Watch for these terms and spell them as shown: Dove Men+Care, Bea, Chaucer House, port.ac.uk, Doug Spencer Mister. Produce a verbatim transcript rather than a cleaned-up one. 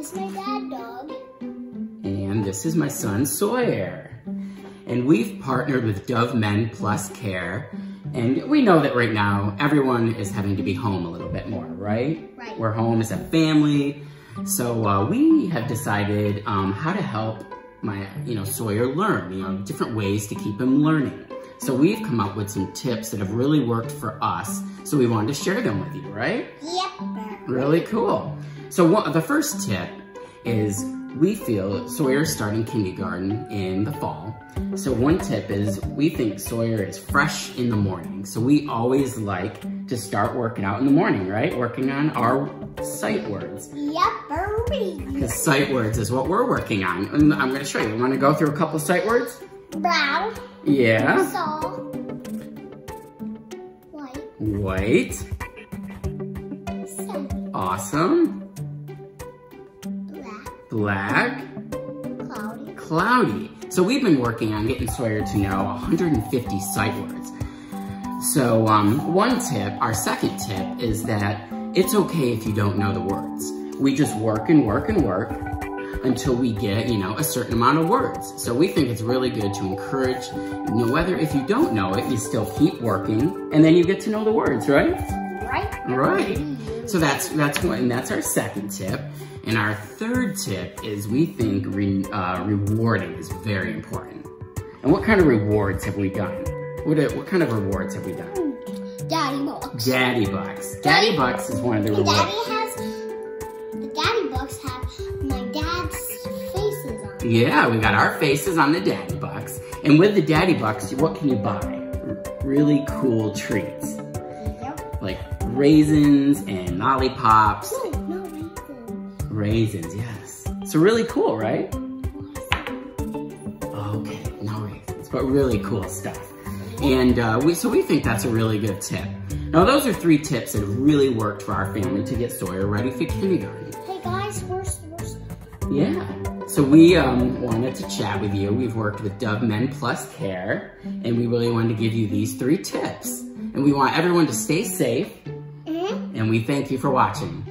is my dad, Dog. And this is my son, Sawyer. And we've partnered with Dove Men+Care. And we know that right now, everyone is having to be home a little bit more, right? Right. We're home as a family. So uh, we have decided um, how to help my, you know, Sawyer learn, you know, different ways to keep him learning. So we've come up with some tips that have really worked for us. So we wanted to share them with you, right? Yep. Really cool. So what, the first tip is we feel Sawyer's starting kindergarten in the fall. So one tip is we think Sawyer is fresh in the morning. So we always like to start working out in the morning, right? Working on our sight words. Yep. Because sight words is what we're working on. And I'm going to show you. You want to go through a couple of sight words? Brown. Yeah. Soul. White. White. Sun. Awesome. Black. Black. Cloudy. Cloudy. So we've been working on getting Sawyer to know one hundred fifty sight words. So um, one tip, our second tip, is that it's okay if you don't know the words. We just work and work and work until we get, you know, a certain amount of words. So we think it's really good to encourage, you know, whether if you don't know it, you still keep working, and then you get to know the words, right? Right. Right. So that's that's one, and that's our second tip. And our third tip is we think re, uh, rewarding is very important. And what kind of rewards have we done? What what kind of rewards have we done? Daddy Bucks. Daddy Bucks. Daddy Bucks is one of the rewards. Daddy has the Daddy Bucks have my dad's faces on them. Yeah, we got our faces on the Daddy Bucks. And with the Daddy Bucks, what can you buy? Really cool treats. Yep. Like raisins and lollipops. Ooh, no raisins. Raisins, yes. So really cool, right? Okay, no raisins, but really cool stuff. And uh, we, so we think that's a really good tip. Now those are three tips that have really worked for our family to get Sawyer ready for kindergarten. Hey guys, where's, where's... Yeah, so we um, wanted to chat with you. We've worked with Dove Men+Care, and we really wanted to give you these three tips. And we want everyone to stay safe, mm-hmm. and we thank you for watching.